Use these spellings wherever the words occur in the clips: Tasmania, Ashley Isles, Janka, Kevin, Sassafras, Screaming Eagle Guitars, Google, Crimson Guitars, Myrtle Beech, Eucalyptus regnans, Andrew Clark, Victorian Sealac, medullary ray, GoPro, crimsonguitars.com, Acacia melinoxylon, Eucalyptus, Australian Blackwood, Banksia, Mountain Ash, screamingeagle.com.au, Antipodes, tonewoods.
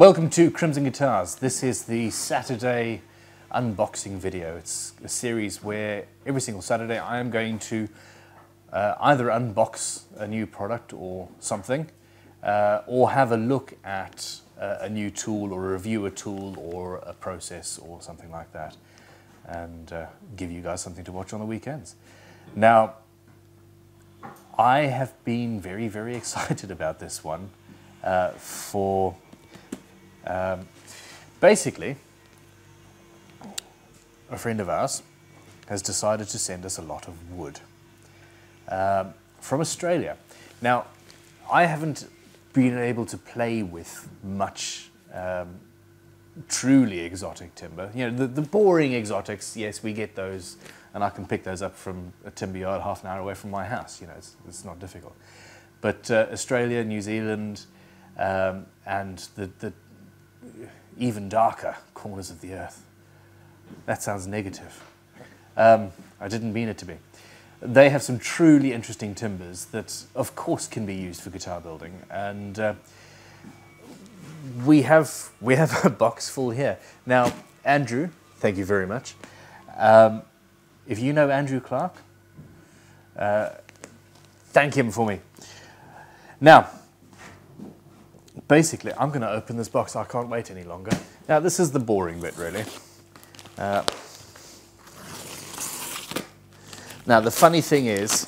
Welcome to Crimson Guitars. This is the Saturday unboxing video. It's a series where every single Saturday I am going to either unbox a new product or something, or have a look at a new tool or review a tool or a process or something like that, and give you guys something to watch on the weekends. Now, I have been very, very excited about this one for... basically, a friend of ours has decided to send us a lot of wood from Australia. Now, I haven't been able to play with much truly exotic timber. You know, the boring exotics, yes, we get those, and I can pick those up from a timber yard half an hour away from my house. You know, it's not difficult. But Australia, New Zealand, and the even darker corners of the earth. That sounds negative. I didn't mean it to be. They have some truly interesting timbers that, of course, can be used for guitar building. And we have a box full here. Now, Andrew, thank you very much. If you know Andrew Clark, thank him for me. Now, basically, I'm going to open this box. I can't wait any longer. Now, this is the boring bit, really. Now, the funny thing is,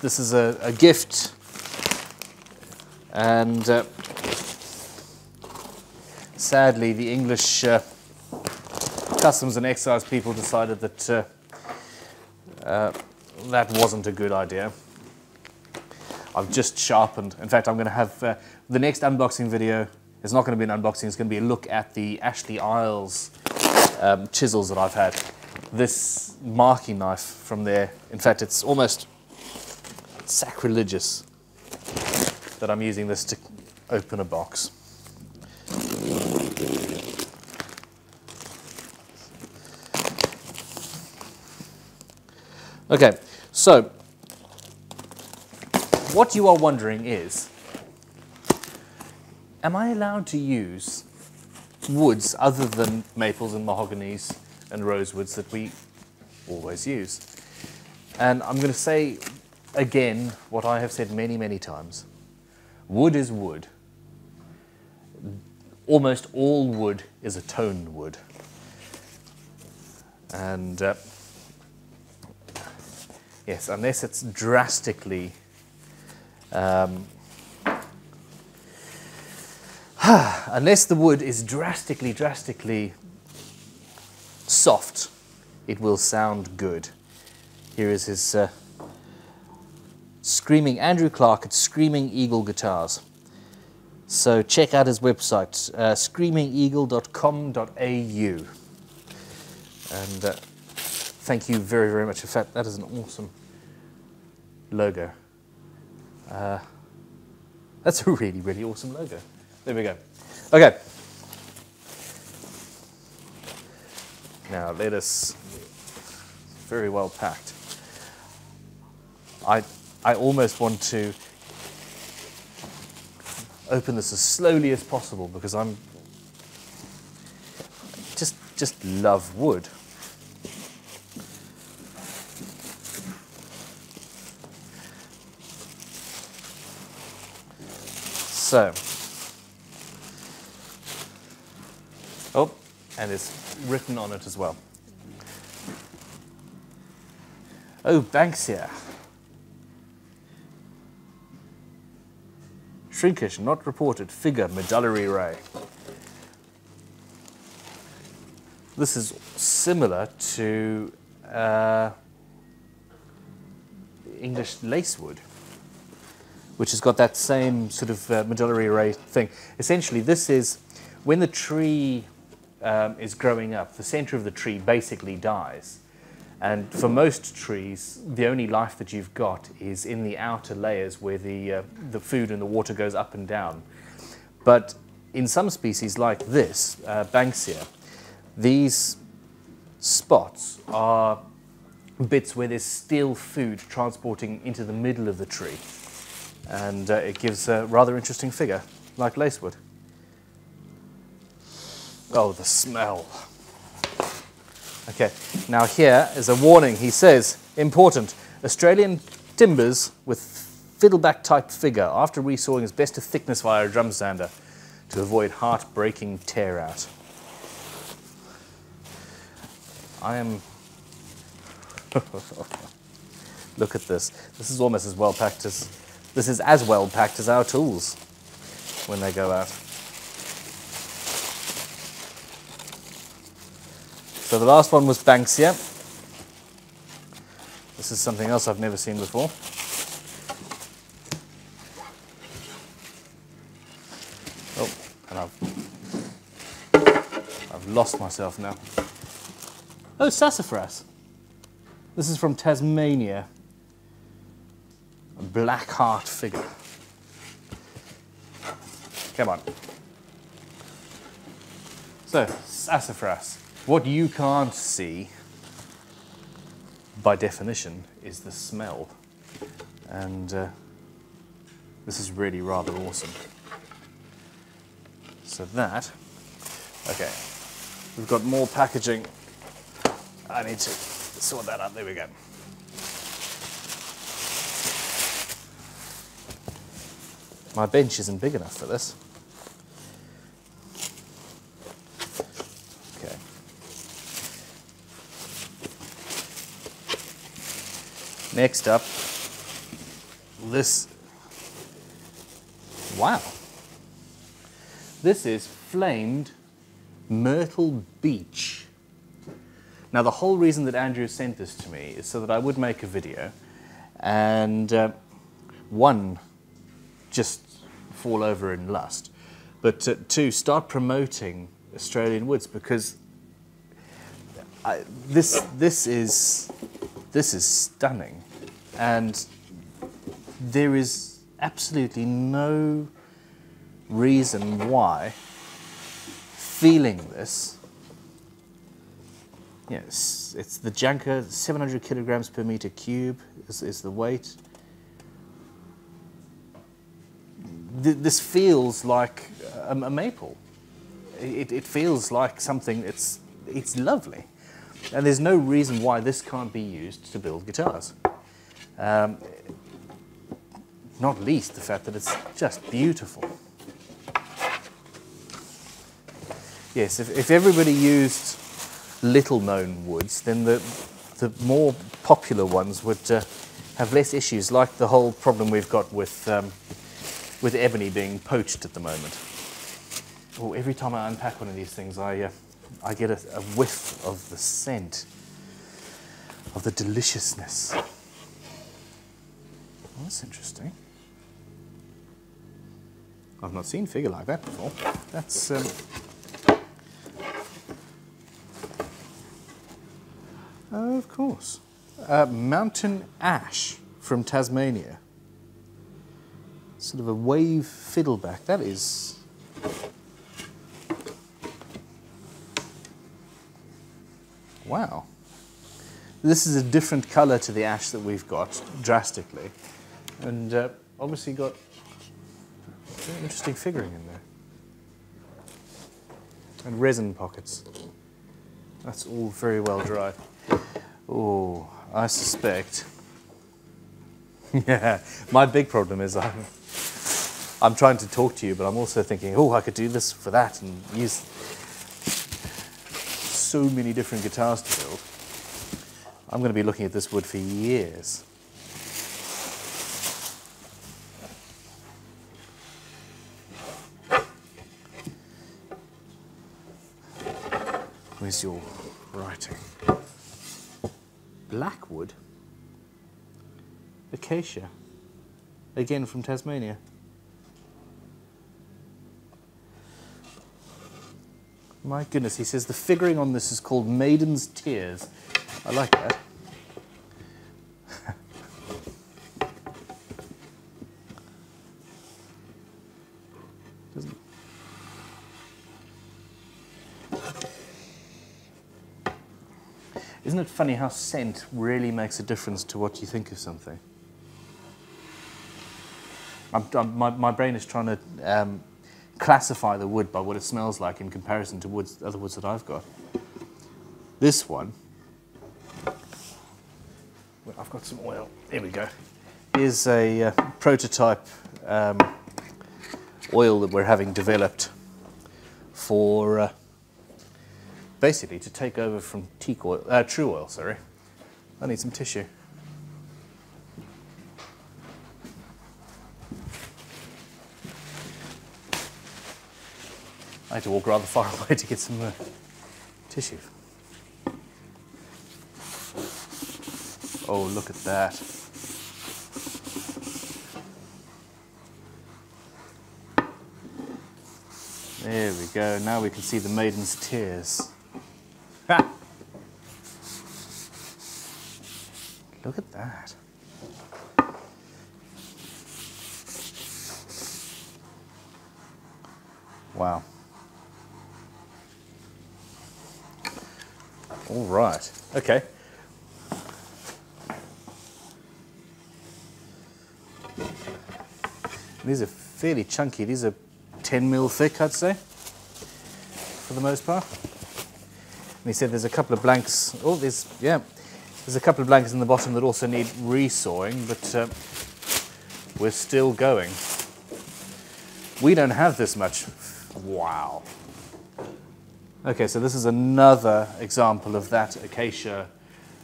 this is a gift, and sadly, the English customs and excise people decided that that wasn't a good idea. I've just sharpened. In fact, I'm going to have the next unboxing video. It's not going to be an unboxing. It's going to be a look at the Ashley Isles chisels that I've had. This marking knife from there. In fact, it's almost sacrilegious that I'm using this to open a box. Okay, so... what you are wondering is, am I allowed to use woods other than maples and mahoganies and rosewoods that we always use? And I'm going to say again what I have said many, many times. Wood is wood. Almost all wood is a toned wood. And yes, unless it's drastically... unless the wood is drastically, drastically soft, it will sound good. Here is his Andrew Clark at Screaming Eagle Guitars. So check out his website, screamingeagle.com.au. And thank you very, very much. In fact, that is an awesome logo. That's a really, really awesome logo. There we go. Okay. Now, let us... very well packed. I almost want to open this as slowly as possible because I'm... just love wood. So, oh, and it's written on it as well. Oh, Banksia. Shrinkage not reported, figure, medullary ray. This is similar to English lacewood, which has got that same sort of medullary ray thing. Essentially, this is when the tree is growing up, the center of the tree basically dies. And for most trees, the only life that you've got is in the outer layers where the food and the water goes up and down. But in some species like this, Banksia, these spots are bits where there's still food transporting into the middle of the tree. And it gives a rather interesting figure, like lacewood. Oh, the smell. Okay, now here is a warning. He says, important, Australian timbers with fiddleback type figure after resawing is best to thickness via a drum sander to avoid heartbreaking tear out. I am, look at this. This is almost as well packed as, this is as well packed as our tools when they go out. So the last one was Banksia. This is something else I've never seen before. Oh, and I've lost myself now. Oh, Sassafras. This is from Tasmania. A black heart figure. Come on. So, Sassafras. What you can't see, by definition, is the smell. And this is really rather awesome. So that, okay, we've got more packaging. I need to sort that out, there we go. My bench isn't big enough for this. Next up, this, wow. This is flamed Myrtle Beech. Now the whole reason that Andrew sent this to me is so that I would make a video and one, just fall over in lust, but two, start promoting Australian woods because this is stunning. And there is absolutely no reason why feeling this, yes, it's the Janka, 700 kilograms per meter cube is the weight. This feels like a maple. It feels like something, it's lovely. And there's no reason why this can't be used to build guitars. Not least the fact that it's just beautiful. Yes, if everybody used little-known woods, then the more popular ones would have less issues, like the whole problem we've got with ebony being poached at the moment. Oh, every time I unpack one of these things, I get a whiff of the scent, of the deliciousness. Well, that's interesting. I've not seen figure like that before. That's, of course. Mountain Ash from Tasmania. Sort of a wave fiddleback. That is... wow. This is a different colour to the ash that we've got, drastically. And obviously got interesting figuring in there. And resin pockets. That's all very well dried. Oh, I suspect. Yeah, my big problem is I'm trying to talk to you, but I'm also thinking, oh, I could do this for that and use so many different guitars to build. I'm going to be looking at this wood for years. Where's your writing? Blackwood? Acacia. Again from Tasmania. My goodness, he says the figuring on this is called Maiden's Tears. I like that. Doesn't... Isn't it funny how scent really makes a difference to what you think of something? My brain is trying to classify the wood by what it smells like in comparison to woods, other woods that I've got. This one, well, I've got some oil, here we go, is a prototype oil that we're having developed for basically to take over from teak oil, true oil, sorry. I need some tissue. I had to walk rather far away to get some tissue. Oh, look at that. There we go, now we can see the maiden's tears. Ha! Look at that. Wow. All right, okay. These are fairly chunky. These are 10 mil thick, I'd say, for the most part. And he said there's a couple of blanks. Oh, there's a couple of blanks in the bottom that also need re-sawing, but we're still going. We don't have this much. Wow. Okay, so this is another example of that acacia,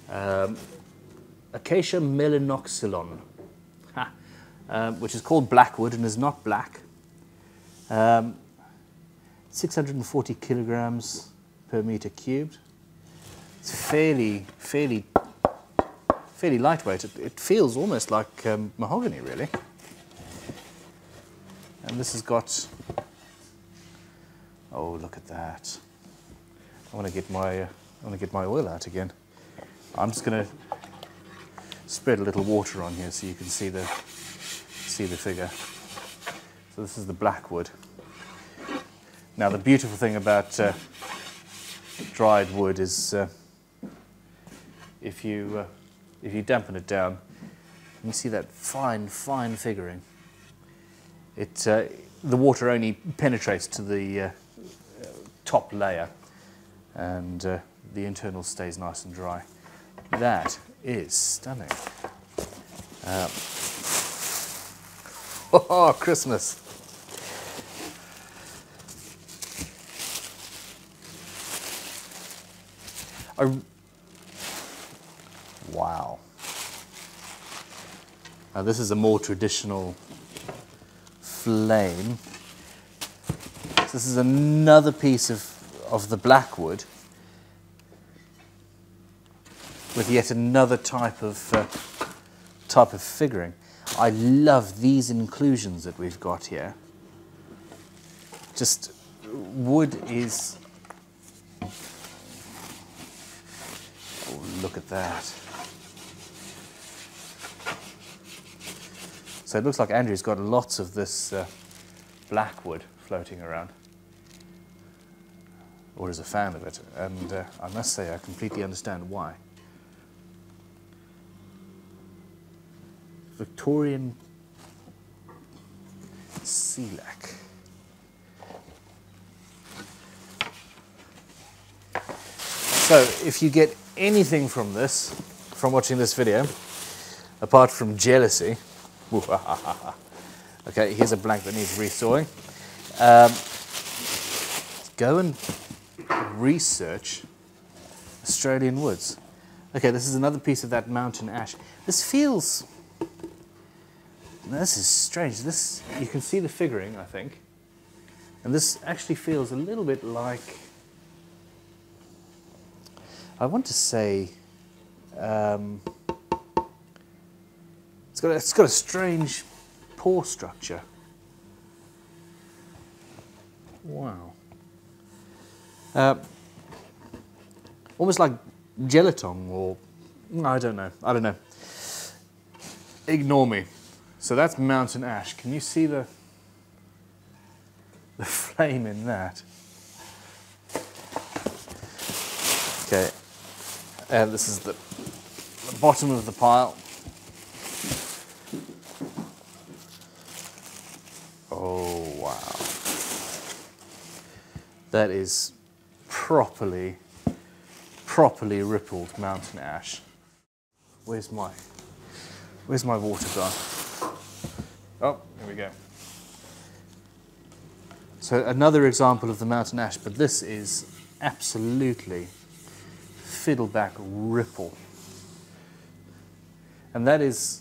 Acacia melinoxylon, which is called blackwood and is not black. 640 kilograms per meter cubed. It's fairly lightweight. It feels almost like mahogany, really. And this has got, oh, look at that. I want to get my oil out again. I'm just going to spread a little water on here so you can see the figure. So this is the blackwood. Now the beautiful thing about dried wood is if you dampen it down, you see that fine figuring. It the water only penetrates to the top layer. And the internal stays nice and dry. That is stunning. Oh, Christmas! Wow. Now this is a more traditional flame. So this is another piece of the blackwood with yet another type of figuring. I love these inclusions that we've got here. Just wood is, oh, look at that. So it looks like Andrew's got lots of this blackwood floating around, or is a fan of it, and I must say I completely understand why. Victorian Sealac. So if you get anything from this, from watching this video, apart from jealousy, okay, here's a blank that needs re-sawing. Go and research Australian woods. Okay, this is another piece of that mountain ash. This feels, this is strange. This, you can see the figuring, I think. And this actually feels a little bit like, I want to say, it's got a strange pore structure. Wow. Almost like gelatong, or I don't know. Ignore me. So that's mountain ash. Can you see the flame in that? Okay, and this is the bottom of the pile. Oh wow. That is properly rippled mountain ash. Where's my water gun? Oh, here we go. So another example of the mountain ash, but this is absolutely fiddleback ripple. And this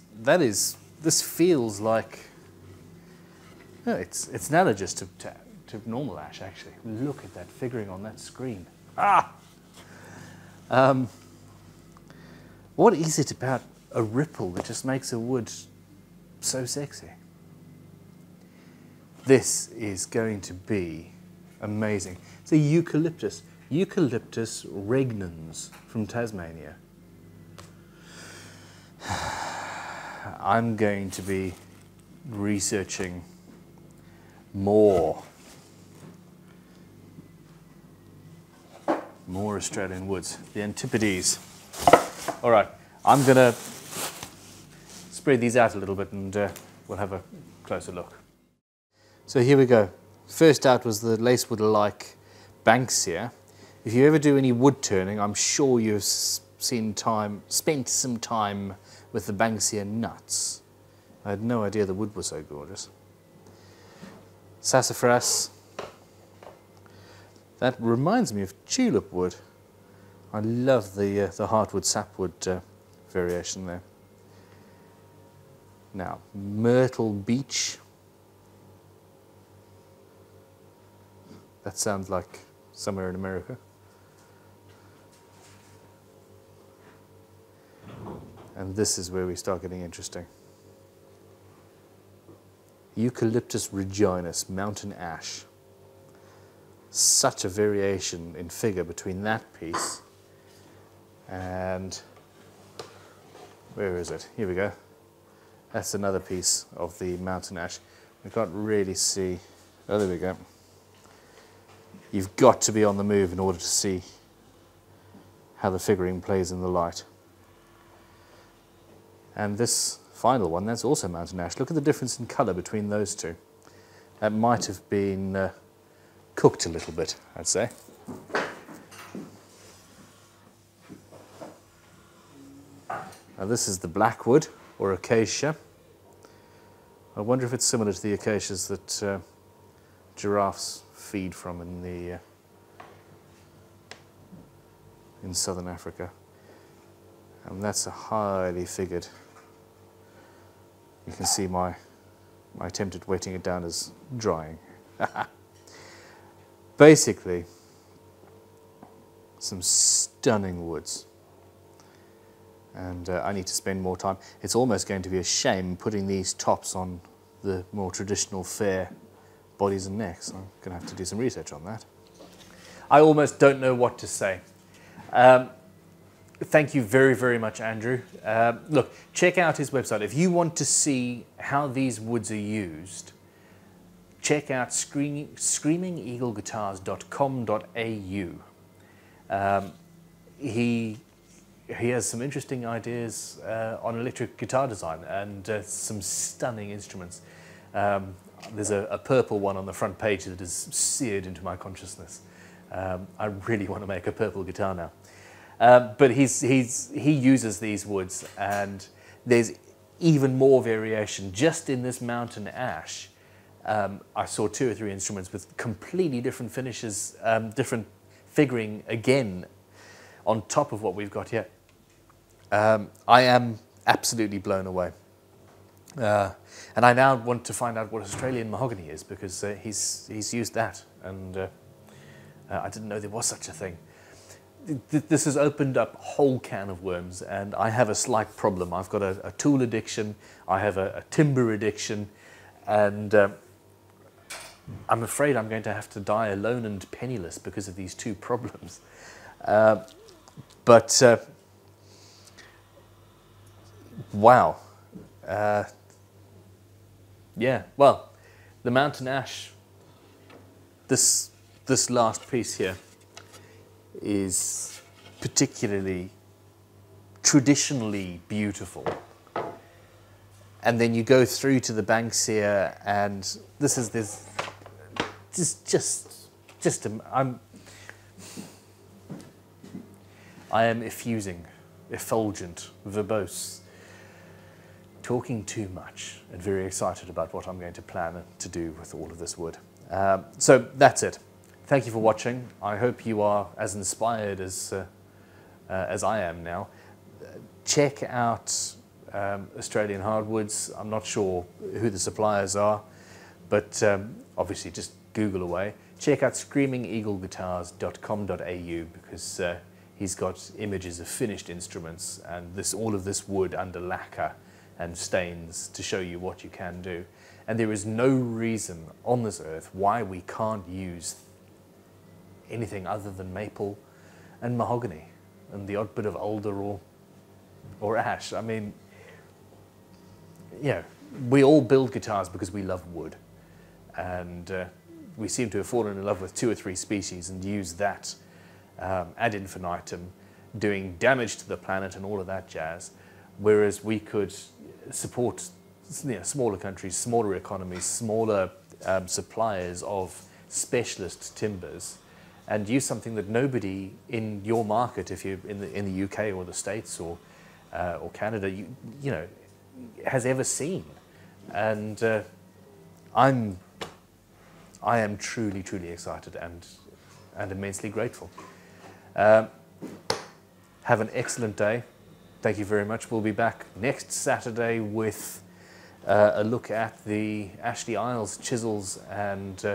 feels like, no, it's analogous to normal ash, actually. Look at that figuring on that screen. Ah! What is it about a ripple that just makes a wood so sexy? This is going to be amazing. It's a eucalyptus. Eucalyptus regnans from Tasmania. I'm going to be researching more Australian woods, the Antipodes. All right, I'm going to spread these out a little bit and we'll have a closer look. So here we go. First out was the lacewood alike Banksia. If you ever do any wood turning, I'm sure you've spent some time with the Banksia nuts. I had no idea the wood was so gorgeous. Sassafras. That reminds me of tulip wood. I love the hardwood sapwood variation there. Now, Myrtle Beech. That sounds like somewhere in America. And this is where we start getting interesting. Eucalyptus regnans, mountain ash. Such a variation in figure between that piece and, where is it? Here we go. That's another piece of the mountain ash. We can't really see, oh, there we go. You've got to be on the move in order to see how the figuring plays in the light. And this final one, that's also mountain ash. Look at the difference in colour between those two. That might have been cooked a little bit, I'd say. Now this is the blackwood, or acacia. I wonder if it's similar to the acacias that giraffes feed from in southern Africa. And that's a highly figured. You can see my attempt at wetting it down is drying. Basically, some stunning woods. And I need to spend more time. It's almost going to be a shame putting these tops on the more traditional fair bodies and necks. I'm going to have to do some research on that. I almost don't know what to say. Thank you very, very much, Andrew. Look, check out his website. If you want to see how these woods are used, check out screamingeagle.com.au. He has some interesting ideas on electric guitar design and some stunning instruments. There's a purple one on the front page that is seared into my consciousness. I really want to make a purple guitar now. But he uses these woods, and there's even more variation just in this mountain ash. I saw 2 or 3 instruments with completely different finishes, different figuring again on top of what we've got here. I am absolutely blown away. And I now want to find out what Australian mahogany is, because he's used that, and I didn't know there was such a thing. This has opened up a whole can of worms, and I have a slight problem. I've got a tool addiction, I have a timber addiction, and I'm afraid I'm going to have to die alone and penniless because of these 2 problems. But wow. Yeah, well, the mountain ash, this last piece here, is particularly traditionally beautiful. And then you go through to the Banksia, and this is just just I am effusing, effulgent, verbose, talking too much, and very excited about what I'm going to plan to do with all of this wood. So that's it. Thank you for watching. I hope you are as inspired as I am now. Check out Australian hardwoods. I'm not sure who the suppliers are, but obviously just Google away. Check out screamingeagle.com.au because he's got images of finished instruments and all of this wood under lacquer and stains to show you what you can do. And there is no reason on this earth why we can't use anything other than maple and mahogany and the odd bit of alder or ash. I mean, you know, we all build guitars because we love wood, and we seem to have fallen in love with 2 or 3 species and use that ad infinitum, doing damage to the planet and all of that jazz, whereas we could support, you know, smaller countries, smaller economies, smaller suppliers of specialist timbers, and use something that nobody in your market, if you're in the UK or the States or Canada, you know, has ever seen. And I am truly, truly excited and immensely grateful. Have an excellent day. Thank you very much. We'll be back next Saturday with a look at the Ashley Isles chisels and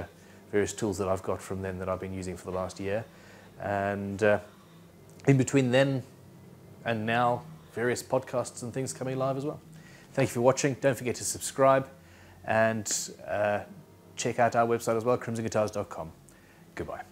various tools that I've got from them that I've been using for the last year. And in between then and now, various podcasts and things coming live as well. Thank you for watching. Don't forget to subscribe and check out our website as well, crimsonguitars.com. Goodbye.